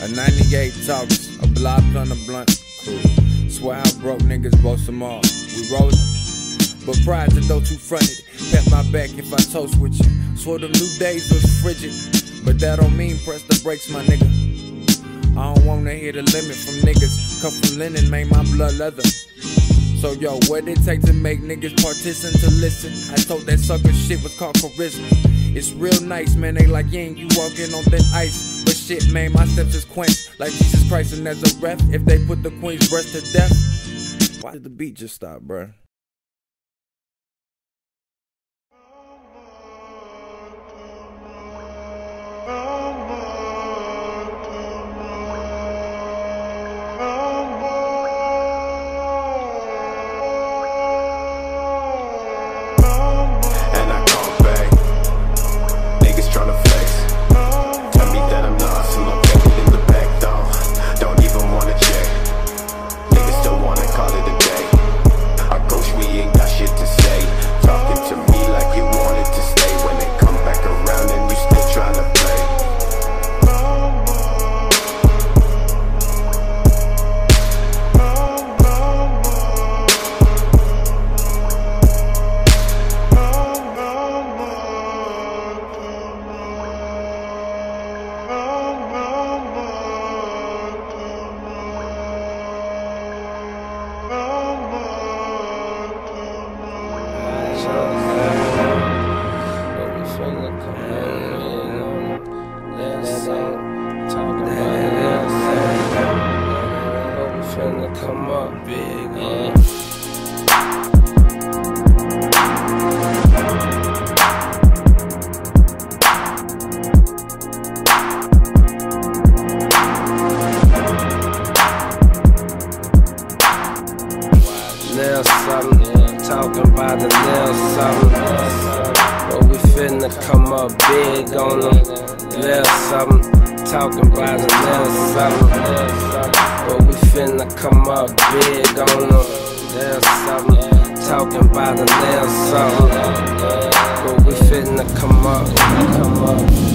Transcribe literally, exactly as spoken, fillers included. A ninety-eight Taurus, a block on a blunt. Cool. Swear I broke niggas, both them all. We rollin'. But prior to those who fronted, pat my back if I toast with you. Swore them new days was frigid, but that don't mean press the brakes, my nigga. I don't wanna hear the limit from niggas. Cut from linen, made my blood leather. So yo, what it take to make niggas partition to listen? I told that sucker shit was called charisma. It's real nice, man, they like, yeah, you walking on thin ice. But shit, man, my steps is quenched like Jesus Christ and as a ref. If they put the queen's breast to death, why did the beat just stop, bruh? Come up big, yeah. Nail something, talking about the nail something. But we finna come up big on them. Nail something, talking about the nail something. But we finna come up big on them. There's something talking about the nail something. But we finna come up, come up.